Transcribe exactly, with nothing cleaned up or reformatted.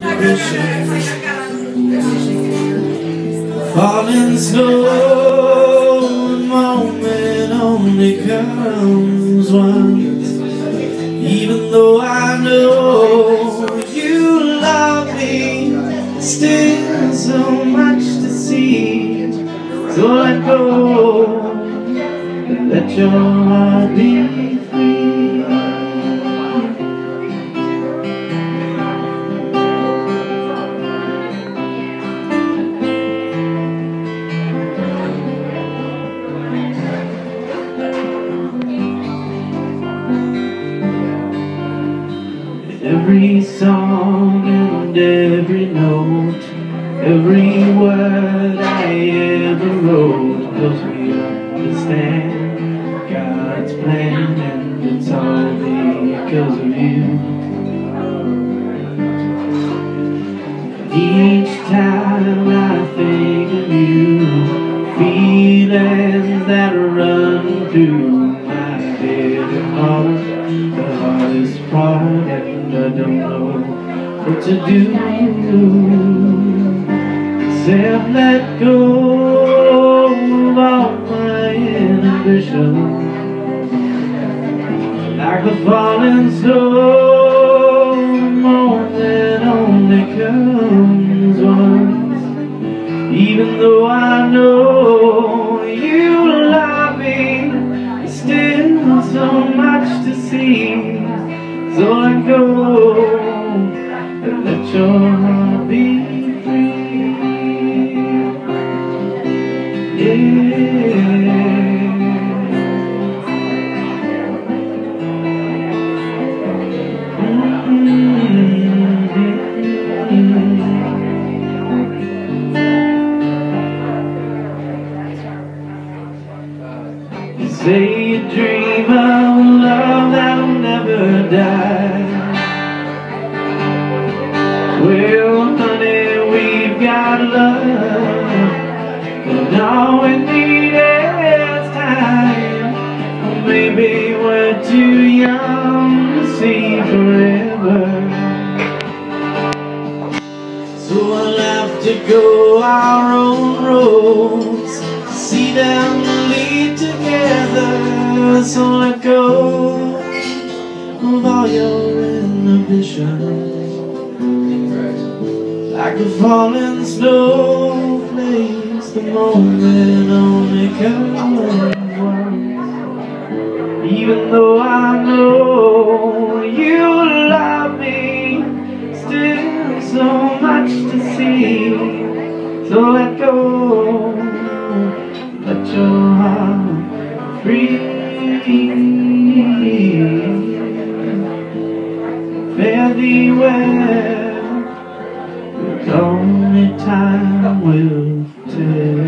Falling slow, a moment only comes once. Even though I know you love me, still so much to see. So let go and let your heart be free. Every song and every note, every word I ever wrote, 'cause we understand God's plan, and it's all because of you. Each time I think of you, feelings that run through my dear heart, the hardest part, and I don't know what to do, except let go of all my inhibition. Like a falling star, a moment only comes once. Even though I know you love me, it's still so much to see. So let go and let your heart be free. Yeah. Mm-hmm. You say you dream of love that'll never die. Well, honey, we've got love, and all we need is time. Maybe we're too young to see forever, so we'll have to go our own roads, see them lead together. So let go of all your inhibitions. Like a falling snowflakes, the moment only comes once. Even though I know you love me, still so much to see. So let go, let your heart free. Fare thee well. Only time will tell.